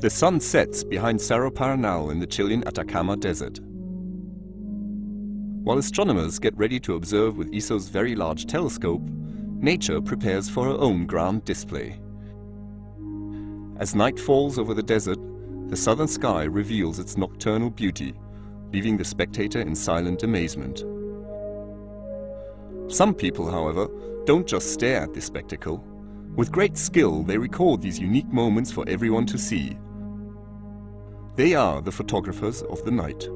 The sun sets behind Cerro Paranal in the Chilean Atacama Desert. While astronomers get ready to observe with ESO's Very Large Telescope, nature prepares for her own grand display. As night falls over the desert, the southern sky reveals its nocturnal beauty, leaving the spectator in silent amazement. Some people, however, don't just stare at this spectacle. With great skill, they record these unique moments for everyone to see. They are the photographers of the night.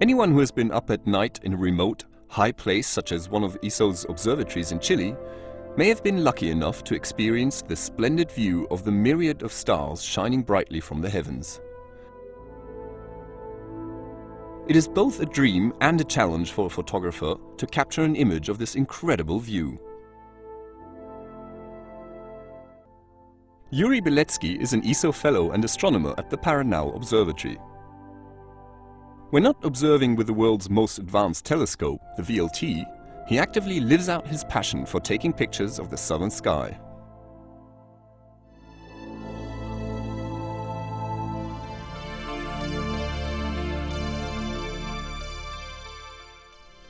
Anyone who has been up at night in a remote, high place such as one of ESO's observatories in Chile may have been lucky enough to experience the splendid view of the myriad of stars shining brightly from the heavens. It is both a dream and a challenge for a photographer to capture an image of this incredible view. Yuri Beletsky is an ESO fellow and astronomer at the Paranal Observatory. When not observing with the world's most advanced telescope, the VLT, he actively lives out his passion for taking pictures of the southern sky.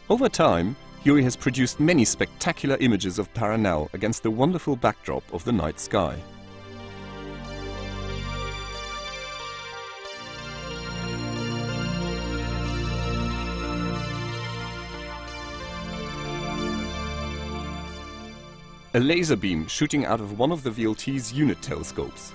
Over time, Yuri has produced many spectacular images of Paranal against the wonderful backdrop of the night sky. A laser beam shooting out of one of the VLT's unit telescopes.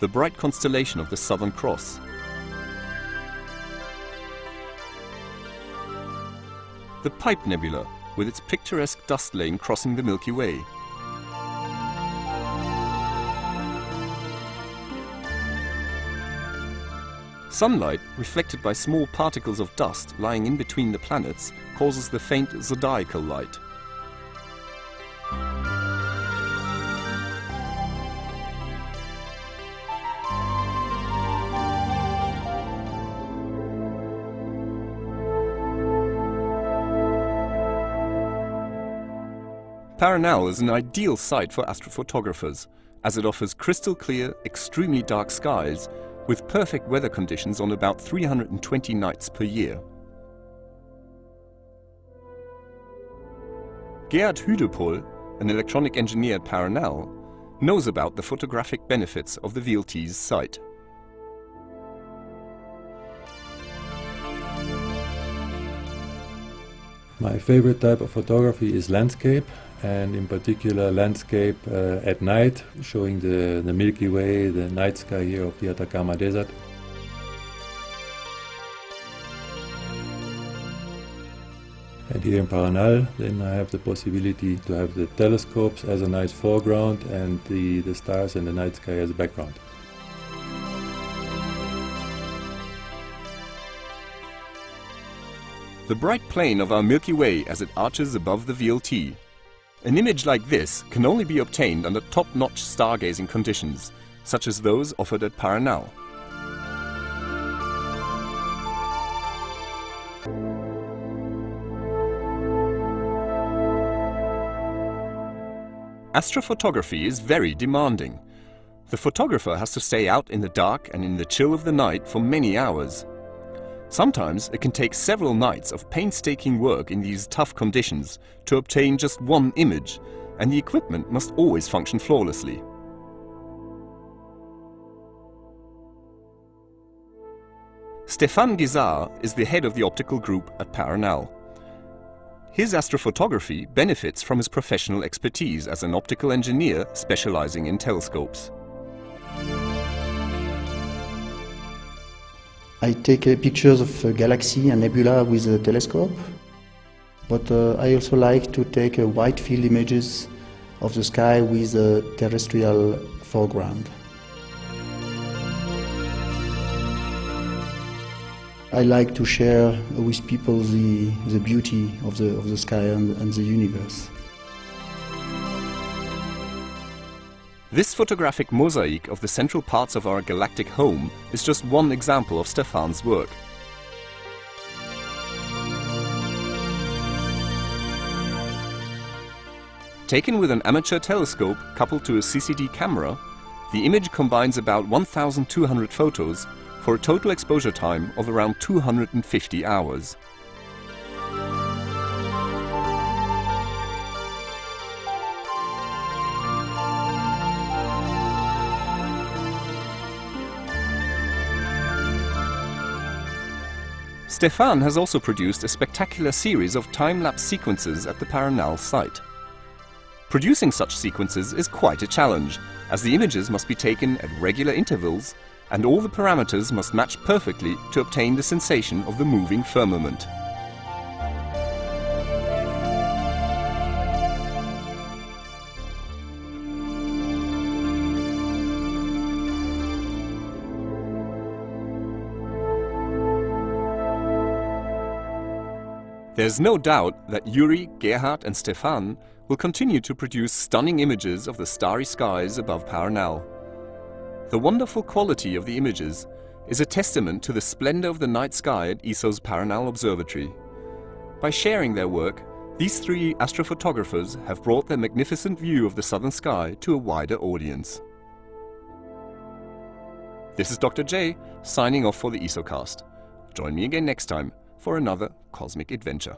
The bright constellation of the Southern Cross. The Pipe Nebula, with its picturesque dust lane crossing the Milky Way. Sunlight, reflected by small particles of dust lying in between the planets, causes the faint zodiacal light. Paranal is an ideal site for astrophotographers, as it offers crystal clear, extremely dark skies with perfect weather conditions on about 320 nights per year. Gerhard Hüdepohl, an electronic engineer at Paranal, knows about the photographic benefits of the VLT's site. My favorite type of photography is landscape, and in particular landscape at night, showing the Milky Way, the night sky here of the Atacama Desert. And here in Paranal, then I have the possibility to have the telescopes as a nice foreground and the stars and the night sky as a background. The bright plane of our Milky Way as it arches above the VLT. An image like this can only be obtained under top-notch stargazing conditions, such as those offered at Paranal. Astrophotography is very demanding. The photographer has to stay out in the dark and in the chill of the night for many hours. Sometimes it can take several nights of painstaking work in these tough conditions to obtain just one image, and the equipment must always function flawlessly. Stéphane Guizard is the head of the optical group at Paranal. His astrophotography benefits from his professional expertise as an optical engineer specializing in telescopes. I take pictures of galaxy and nebula with a telescope, but I also like to take wide field images of the sky with a terrestrial foreground. I like to share with people the beauty of the sky and the universe. This photographic mosaic of the central parts of our galactic home is just one example of Stéphane's work. Taken with an amateur telescope coupled to a CCD camera, the image combines about 1,200 photos for a total exposure time of around 250 hours. Stéphane has also produced a spectacular series of time-lapse sequences at the Paranal site. Producing such sequences is quite a challenge, as the images must be taken at regular intervals and all the parameters must match perfectly to obtain the sensation of the moving firmament. There's no doubt that Yuri, Gerhard and Stéphane will continue to produce stunning images of the starry skies above Paranal. The wonderful quality of the images is a testament to the splendor of the night sky at ESO's Paranal Observatory. By sharing their work, these three astrophotographers have brought their magnificent view of the southern sky to a wider audience. This is Dr. J, signing off for the ESOcast. Join me again next time for another cosmic adventure.